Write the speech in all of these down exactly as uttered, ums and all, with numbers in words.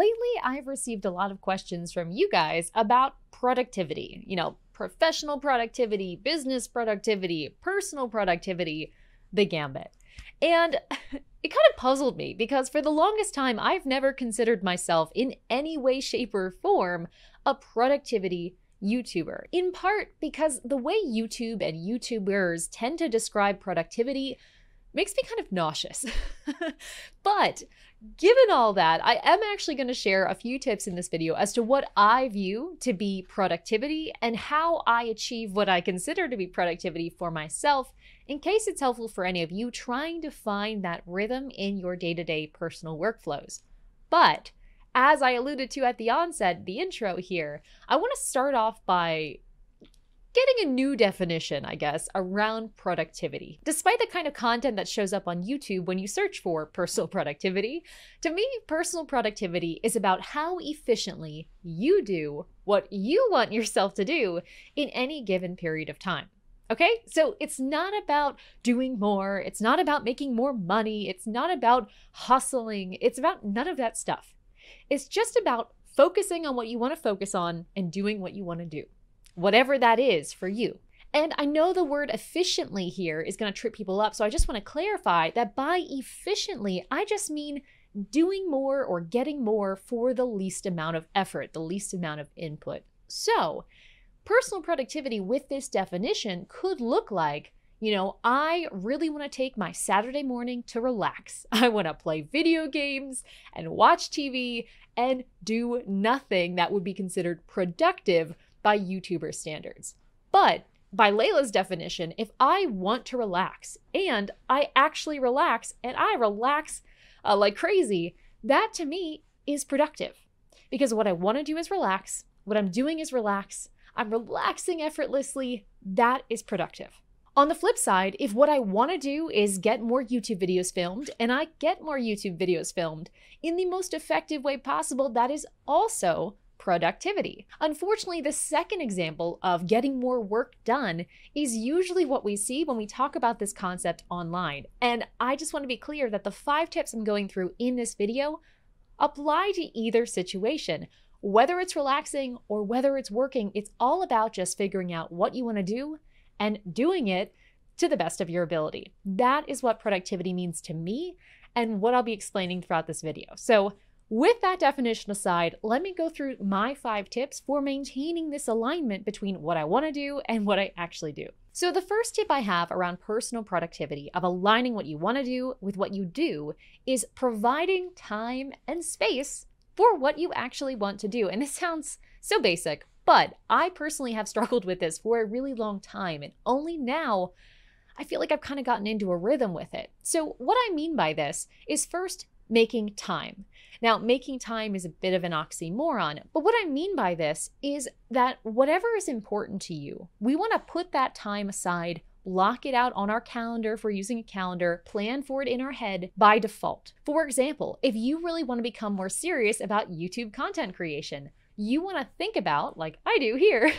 lately I've received a lot of questions from you guys about productivity, you know, professional productivity, business productivity, personal productivity, the gambit. And it kind of puzzled me because for the longest time, I've never considered myself in any way, shape, or form a productivity YouTuber, in part because the way YouTube and YouTubers tend to describe productivity makes me kind of nauseous. But given all that, I am actually going to share a few tips in this video as to what I view to be productivity and how I achieve what I consider to be productivity for myself, in case it's helpful for any of you trying to find that rhythm in your day-to-day personal workflows. But as I alluded to at the onset, the intro here, I want to start off by getting a new definition, I guess, around productivity. Despite the kind of content that shows up on YouTube when you search for personal productivity, to me, personal productivity is about how efficiently you do what you want yourself to do in any given period of time. Okay, so it's not about doing more. It's not about making more money. It's not about hustling. It's about none of that stuff. It's just about focusing on what you want to focus on and doing what you want to do, whatever that is for you. And I know the word efficiently here is going to trip people up, so I just want to clarify that by efficiently, I just mean doing more or getting more for the least amount of effort, the least amount of input. So personal productivity with this definition could look like, you know, I really want to take my Saturday morning to relax. I want to play video games and watch T V and do nothing that would be considered productive by YouTuber standards. But by Layla's definition, if I want to relax and I actually relax and I relax uh, like crazy, that to me is productive, because what I want to do is relax. What I'm doing is relax. I'm relaxing effortlessly. That is productive. On the flip side, if what I want to do is get more YouTube videos filmed, and I get more YouTube videos filmed in the most effective way possible, that is also productivity. Unfortunately, the second example of getting more work done is usually what we see when we talk about this concept online. And I just want to be clear that the five tips I'm going through in this video apply to either situation. Whether it's relaxing or whether it's working, it's all about just figuring out what you want to do and doing it to the best of your ability. That is what productivity means to me and what I'll be explaining throughout this video. So with that definition aside, let me go through my five tips for maintaining this alignment between what I want to do and what I actually do. So the first tip I have around personal productivity of aligning what you want to do with what you do is providing time and space for what you actually want to do. And this sounds so basic, but I personally have struggled with this for a really long time, and only now I feel like I've kind of gotten into a rhythm with it. So what I mean by this is first making time. Now, making time is a bit of an oxymoron, but what I mean by this is that whatever is important to you, we want to put that time aside, block it out on our calendar if we're using a calendar, plan for it in our head by default. For example, if you really want to become more serious about YouTube content creation, you want to think about, like I do here,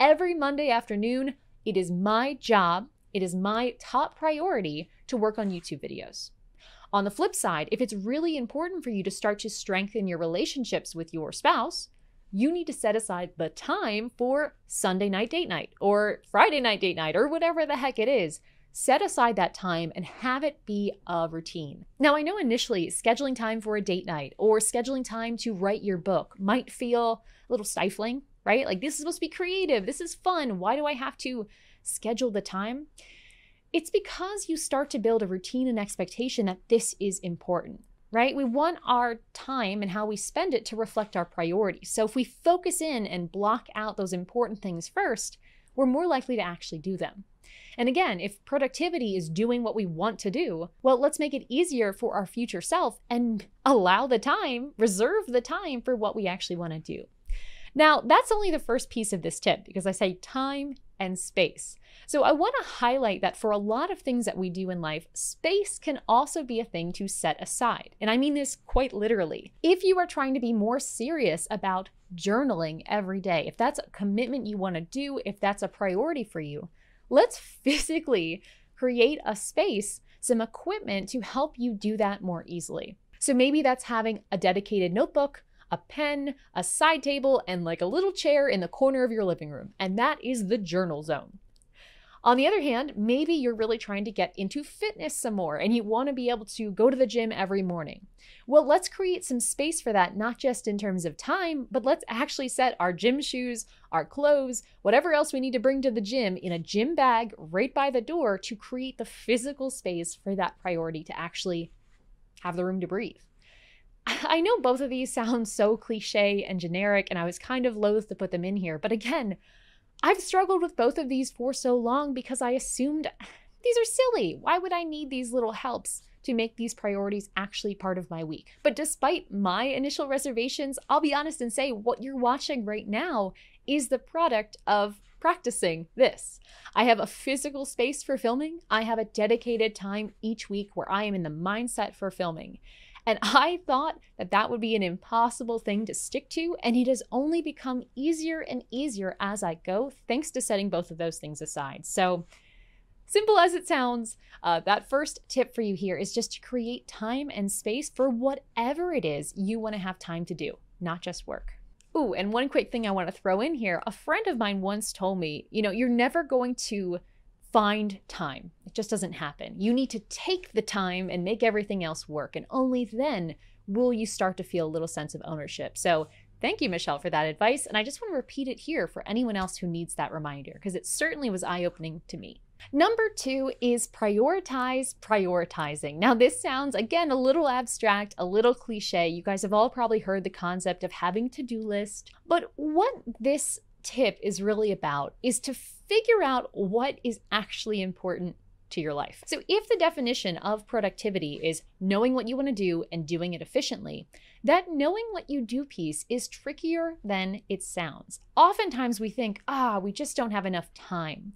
every Monday afternoon, it is my job, it is my top priority to work on YouTube videos. On the flip side, if it's really important for you to start to strengthen your relationships with your spouse, you need to set aside the time for Sunday night date night or Friday night date night or whatever the heck it is. Set aside that time and have it be a routine. Now, I know initially scheduling time for a date night or scheduling time to write your book might feel a little stifling, right? Like, this is supposed to be creative. This is fun. Why do I have to schedule the time? It's because you start to build a routine and expectation that this is important, right? We want our time and how we spend it to reflect our priorities. So if we focus in and block out those important things first, we're more likely to actually do them. And again, if productivity is doing what we want to do, well, let's make it easier for our future self and allow the time, reserve the time for what we actually want to do. Now, that's only the first piece of this tip, because I say time and space. So I want to highlight that for a lot of things that we do in life, space can also be a thing to set aside. And I mean this quite literally. If you are trying to be more serious about journaling every day, if that's a commitment you want to do, if that's a priority for you, let's physically create a space, some equipment to help you do that more easily. So maybe that's having a dedicated notebook, a pen, a side table, and like a little chair in the corner of your living room. And that is the journal zone. On the other hand, maybe you're really trying to get into fitness some more and you want to be able to go to the gym every morning. Well, let's create some space for that, not just in terms of time, but let's actually set our gym shoes, our clothes, whatever else we need to bring to the gym in a gym bag right by the door to create the physical space for that priority to actually have the room to breathe. I know both of these sound so cliche and generic, and I was kind of loath to put them in here, but again, I've struggled with both of these for so long because I assumed these are silly. Why would I need these little helps to make these priorities actually part of my week? But despite my initial reservations, I'll be honest and say what you're watching right now is the product of practicing this. I have a physical space for filming. I have a dedicated time each week where I am in the mindset for filming. And I thought that that would be an impossible thing to stick to, and it has only become easier and easier as I go, thanks to setting both of those things aside. So simple as it sounds, uh, that first tip for you here is just to create time and space for whatever it is you want to have time to do, not just work. Ooh, and one quick thing I want to throw in here. A friend of mine once told me, you know, you're never going to find time. It just doesn't happen. You need to take the time and make everything else work. And only then will you start to feel a little sense of ownership. So thank you, Michelle, for that advice. And I just want to repeat it here for anyone else who needs that reminder, because it certainly was eye-opening to me. Number two is prioritize prioritizing. Now this sounds, again, a little abstract, a little cliche. You guys have all probably heard the concept of having to-do list, but what this tip is really about is to figure out what is actually important to your life. So if the definition of productivity is knowing what you want to do and doing it efficiently, that knowing what you do piece is trickier than it sounds. Oftentimes we think, ah, we just don't have enough time.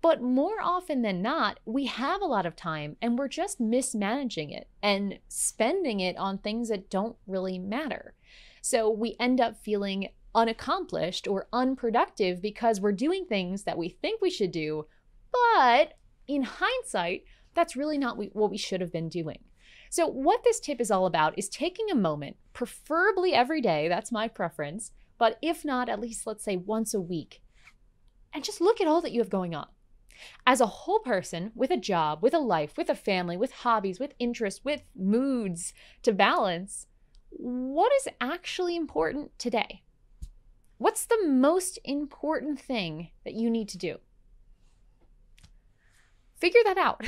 But more often than not, we have a lot of time and we're just mismanaging it and spending it on things that don't really matter. So we end up feeling unaccomplished or unproductive because we're doing things that we think we should do, but in hindsight, that's really not what we should have been doing. So what this tip is all about is taking a moment, preferably every day, that's my preference, but if not, at least let's say once a week, and just look at all that you have going on. As a whole person with a job, with a life, with a family, with hobbies, with interests, with moods to balance, what is actually important today? What's the most important thing that you need to do? Figure that out.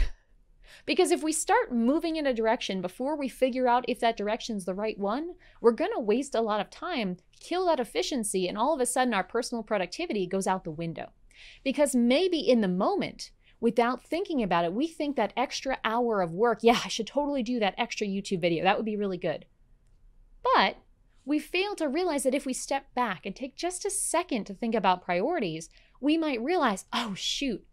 Because if we start moving in a direction before we figure out if that direction's the right one, we're gonna waste a lot of time, kill that efficiency, and all of a sudden our personal productivity goes out the window. Because maybe in the moment, without thinking about it, we think that extra hour of work, yeah, I should totally do that extra YouTube video, that would be really good. But we fail to realize that if we step back and take just a second to think about priorities, we might realize, oh shoot,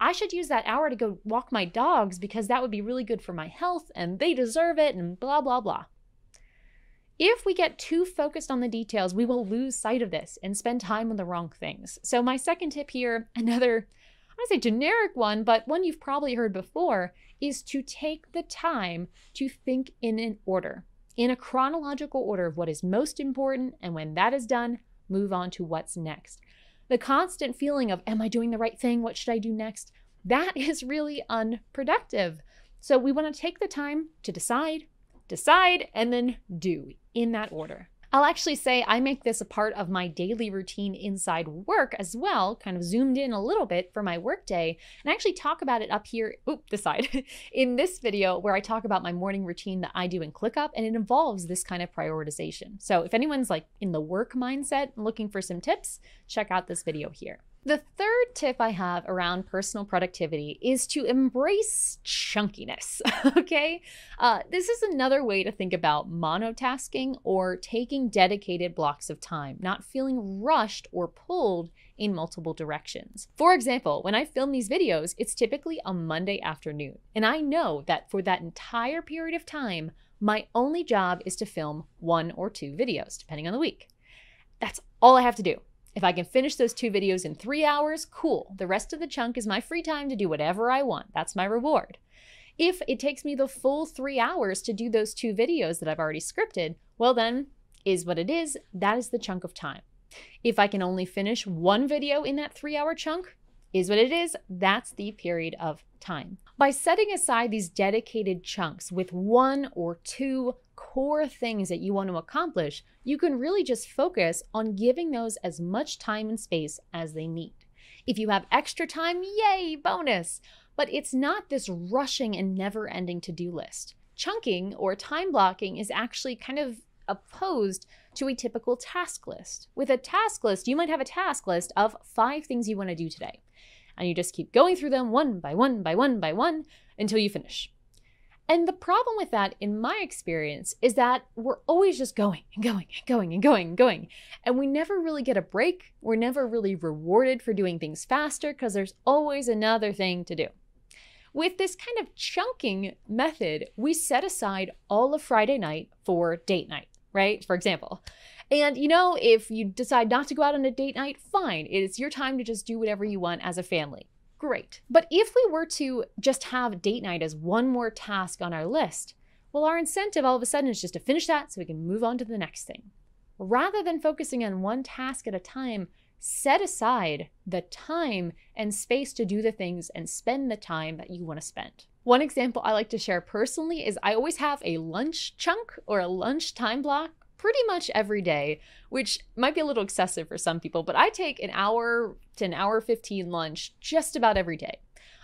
I should use that hour to go walk my dogs because that would be really good for my health and they deserve it and blah, blah, blah. If we get too focused on the details, we will lose sight of this and spend time on the wrong things. So my second tip here, another, I would say generic one, but one you've probably heard before, is to take the time to think in an order. In a chronological order of what is most important, and when that is done, move on to what's next. The constant feeling of, am I doing the right thing? What should I do next? That is really unproductive. So we want to take the time to decide, decide, and then do in that order. I'll actually say I make this a part of my daily routine inside work as well, kind of zoomed in a little bit for my workday, and I actually talk about it up here, oop, this side, in this video where I talk about my morning routine that I do in ClickUp, and it involves this kind of prioritization. So if anyone's like in the work mindset and looking for some tips, check out this video here. The third tip I have around personal productivity is to embrace chunkiness, okay? Uh, this is another way to think about monotasking or taking dedicated blocks of time, not feeling rushed or pulled in multiple directions. For example, when I film these videos, it's typically a Monday afternoon. And I know that for that entire period of time, my only job is to film one or two videos, depending on the week. That's all I have to do. If I can finish those two videos in three hours, cool. The rest of the chunk is my free time to do whatever I want. That's my reward. If it takes me the full three hours to do those two videos that I've already scripted, well then is what it is. That is the chunk of time. If I can only finish one video in that three hour chunk, is what it is, that's the period of time. By setting aside these dedicated chunks with one or two core things that you want to accomplish, you can really just focus on giving those as much time and space as they need. If you have extra time, yay, bonus! But it's not this rushing and never-ending to-do list. Chunking or time blocking is actually kind of opposed to a typical task list. With a task list, you might have a task list of five things you want to do today. And you just keep going through them one by one by one by one until you finish. And the problem with that, in my experience, is that we're always just going and going and going and going and going. And we never really get a break. We're never really rewarded for doing things faster because there's always another thing to do. With this kind of chunking method, we set aside all of Friday night for date night, right? For example. And you know, if you decide not to go out on a date night, fine. It's your time to just do whatever you want as a family. Great. But if we were to just have date night as one more task on our list, well, our incentive all of a sudden is just to finish that so we can move on to the next thing. Rather than focusing on one task at a time, set aside the time and space to do the things and spend the time that you want to spend. One example I like to share personally is I always have a lunch chunk or a lunch time block pretty much every day, which might be a little excessive for some people, but I take an hour to an hour fifteen lunch just about every day.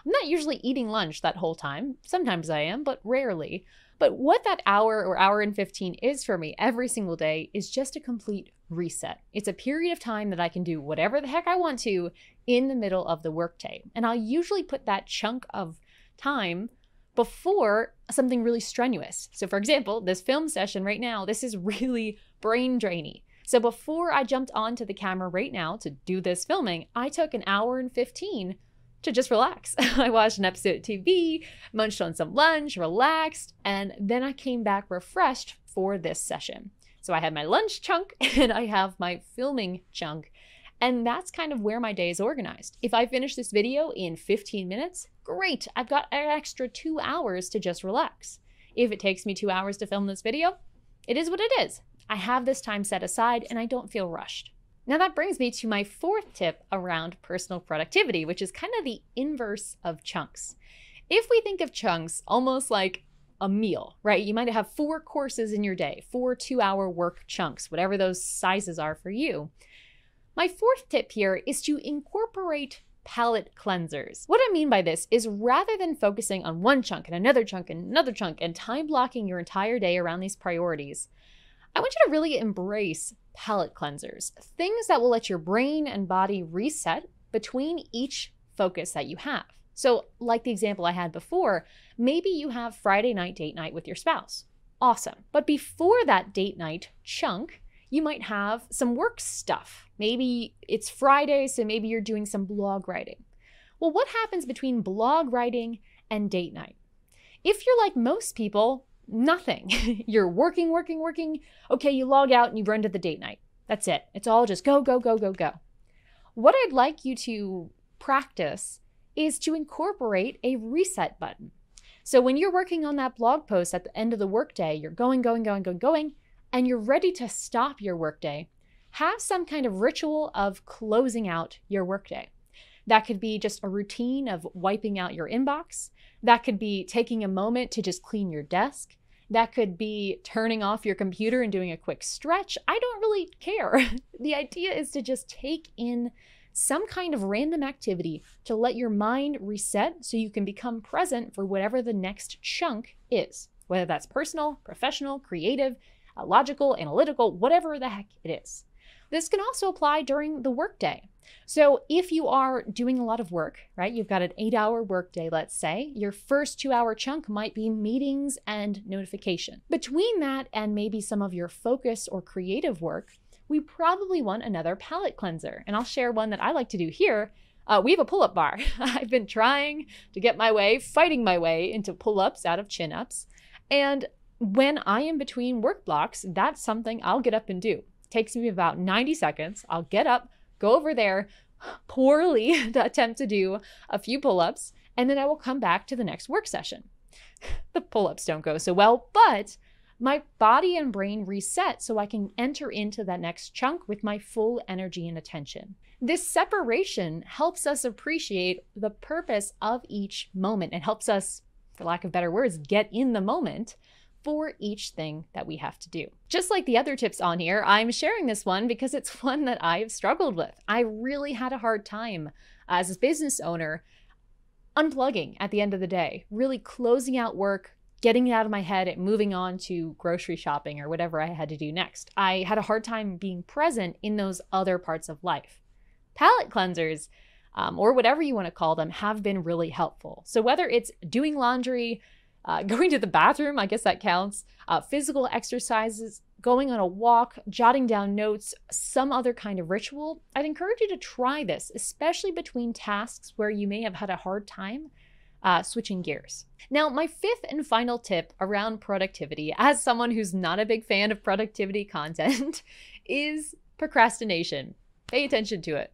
I'm not usually eating lunch that whole time. Sometimes I am, but rarely. But what that hour or hour and fifteen is for me every single day is just a complete reset. It's a period of time that I can do whatever the heck I want to in the middle of the workday. And I'll usually put that chunk of time before something really strenuous. So for example, this film session right now, this is really brain drainy. So before I jumped onto the camera right now to do this filming, I took an hour and fifteen to just relax. I watched an episode of T V, munched on some lunch, relaxed, and then I came back refreshed for this session. So I had my lunch chunk and I have my filming chunk. And that's kind of where my day is organized. If I finish this video in fifteen minutes, great, I've got an extra two hours to just relax. If it takes me two hours to film this video, it is what it is. I have this time set aside and I don't feel rushed. Now that brings me to my fourth tip around personal productivity, which is kind of the inverse of chunks. If we think of chunks almost like a meal, right? You might have four courses in your day, four two-hour work chunks, whatever those sizes are for you. My fourth tip here is to incorporate palate cleansers. What I mean by this is rather than focusing on one chunk and another chunk and another chunk and time blocking your entire day around these priorities, I want you to really embrace palate cleansers, things that will let your brain and body reset between each focus that you have. So like the example I had before, maybe you have Friday night date night with your spouse. Awesome. But before that date night chunk, you might have some work stuff. Maybe it's Friday, so maybe you're doing some blog writing. Well, what happens between blog writing and date night? If you're like most people, nothing. You're working, working, working. Okay, you log out and you run to the date night. That's it. It's all just go, go, go, go, go. What I'd like you to practice is to incorporate a reset button. So when you're working on that blog post at the end of the workday, you're going, going, going, going, going, and you're ready to stop your workday, have some kind of ritual of closing out your workday. That could be just a routine of wiping out your inbox. That could be taking a moment to just clean your desk. That could be turning off your computer and doing a quick stretch. I don't really care. The idea is to just take in some kind of random activity to let your mind reset so you can become present for whatever the next chunk is, whether that's personal, professional, creative, logical, analytical, whatever the heck it is. This can also apply during the workday. So if you are doing a lot of work, right, you've got an eight hour workday, let's say, your first two hour chunk might be meetings and notification. Between that and maybe some of your focus or creative work, we probably want another palate cleanser. And I'll share one that I like to do here. Uh, we have a pull-up bar. I've been trying to get my way, fighting my way into pull-ups out of chin-ups. And when I am between work blocks, that's something I'll get up and do. It takes me about ninety seconds. I'll get up, go over there, poorly to attempt to do a few pull-ups, and then I will come back to the next work session. The pull-ups don't go so well, but my body and brain reset so I can enter into that next chunk with my full energy and attention. This separation helps us appreciate the purpose of each moment. It helps us, for lack of better words, get in the moment for each thing that we have to do. Just like the other tips on here, I'm sharing this one because it's one that I've struggled with. I really had a hard time as a business owner unplugging at the end of the day, really closing out work, getting it out of my head and moving on to grocery shopping or whatever I had to do next. I had a hard time being present in those other parts of life. Palate cleansers, um, or whatever you want to call them, have been really helpful. So whether it's doing laundry, Uh, going to the bathroom, I guess that counts, uh, physical exercises, going on a walk, jotting down notes, some other kind of ritual, I'd encourage you to try this, especially between tasks where you may have had a hard time uh, switching gears. Now, my fifth and final tip around productivity, as someone who's not a big fan of productivity content, is procrastination. Pay attention to it.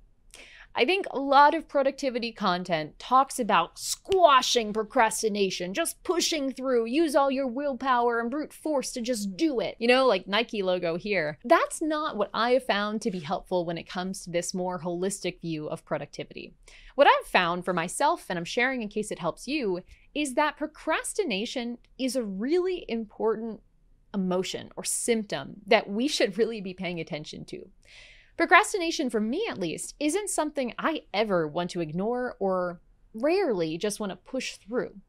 I think a lot of productivity content talks about squashing procrastination, just pushing through, use all your willpower and brute force to just do it. You know, like Nike logo here. That's not what I have found to be helpful when it comes to this more holistic view of productivity. What I've found for myself, and I'm sharing in case it helps you, is that procrastination is a really important emotion or symptom that we should really be paying attention to. Procrastination, for me at least, isn't something I ever want to ignore or rarely just want to push through.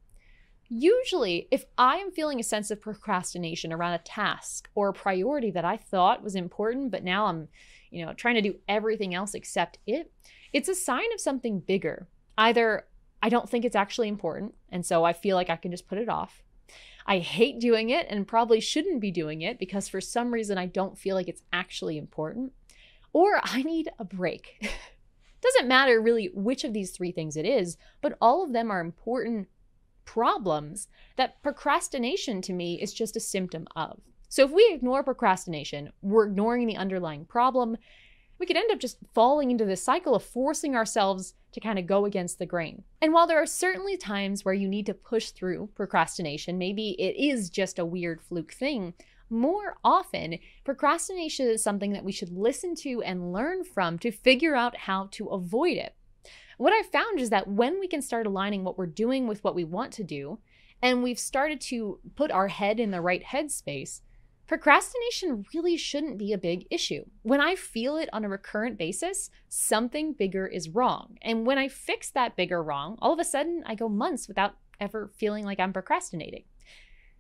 Usually, if I am feeling a sense of procrastination around a task or a priority that I thought was important, but now I'm, you know, trying to do everything else except it, it's a sign of something bigger. Either I don't think it's actually important, and so I feel like I can just put it off. I hate doing it and probably shouldn't be doing it because for some reason I don't feel like it's actually important. Or I need a break. Doesn't matter really which of these three things it is, but all of them are important problems that procrastination to me is just a symptom of. So if we ignore procrastination, we're ignoring the underlying problem. We could end up just falling into this cycle of forcing ourselves to kind of go against the grain. And while there are certainly times where you need to push through procrastination, maybe it is just a weird fluke thing, more often, procrastination is something that we should listen to and learn from to figure out how to avoid it. What I've found is that when we can start aligning what we're doing with what we want to do, and we've started to put our head in the right headspace, procrastination really shouldn't be a big issue. When I feel it on a recurrent basis, something bigger is wrong. And when I fix that bigger wrong, all of a sudden I go months without ever feeling like I'm procrastinating.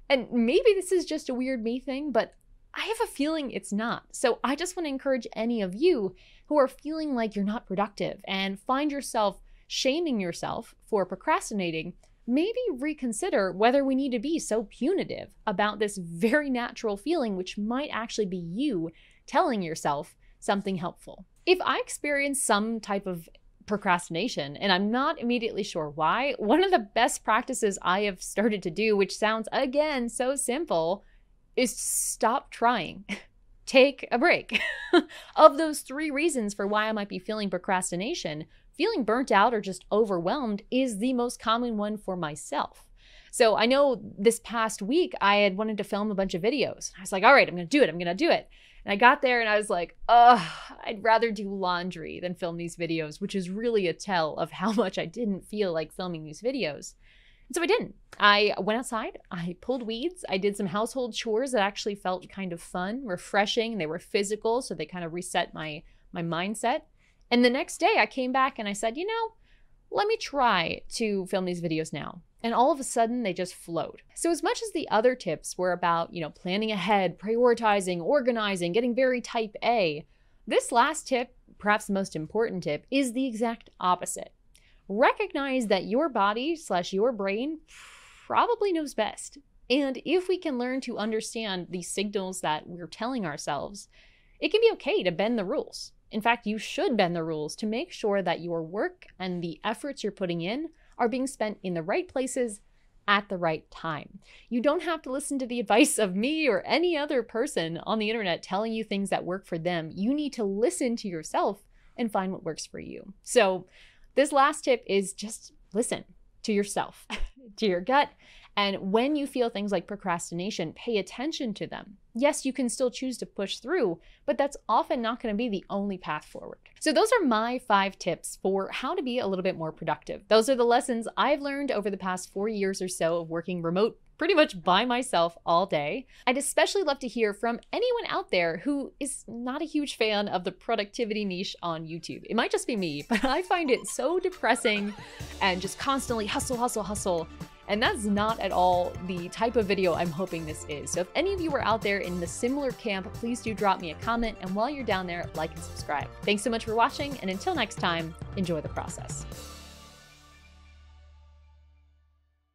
And maybe this is just a weird me thing, but I have a feeling it's not. So I just want to encourage any of you who are feeling like you're not productive and find yourself shaming yourself for procrastinating, maybe reconsider whether we need to be so punitive about this very natural feeling, which might actually be you telling yourself something helpful. If I experience some type of procrastination, and I'm not immediately sure why, one of the best practices I have started to do, which sounds again so simple, is stop trying. Take a break. Of those three reasons for why I might be feeling procrastination, feeling burnt out or just overwhelmed is the most common one for myself. So I know this past week I had wanted to film a bunch of videos. I was like, all right, I'm gonna do it, I'm gonna do it. And I got there and I was like, oh, I'd rather do laundry than film these videos, which is really a tell of how much I didn't feel like filming these videos. And so I didn't. I went outside, I pulled weeds, I did some household chores that actually felt kind of fun, refreshing. They were physical, so they kind of reset my, my mindset. And the next day I came back and I said, you know, let me try to film these videos now. And all of a sudden they just flowed. So as much as the other tips were about, you know, planning ahead, prioritizing, organizing, getting very type A, this last tip, perhaps the most important tip, is the exact opposite. Recognize that your body slash your brain probably knows best. And if we can learn to understand the signals that we're telling ourselves, it can be okay to bend the rules. In fact, you should bend the rules to make sure that your work and the efforts you're putting in are being spent in the right places at the right time. You don't have to listen to the advice of me or any other person on the internet telling you things that work for them. You need to listen to yourself and find what works for you. So this last tip is just listen to yourself, to your gut, And when you feel things like procrastination, pay attention to them. Yes, you can still choose to push through, but that's often not going to be the only path forward. So those are my five tips for how to be a little bit more productive. Those are the lessons I've learned over the past four years or so of working remote, pretty much by myself all day. I'd especially love to hear from anyone out there who is not a huge fan of the productivity niche on YouTube. It might just be me, but I find it so depressing and just constantly hustle, hustle, hustle. And that's not at all the type of video I'm hoping this is. So if any of you are out there in the similar camp, please do drop me a comment. And while you're down there, like and subscribe. Thanks so much for watching. And until next time, enjoy the process.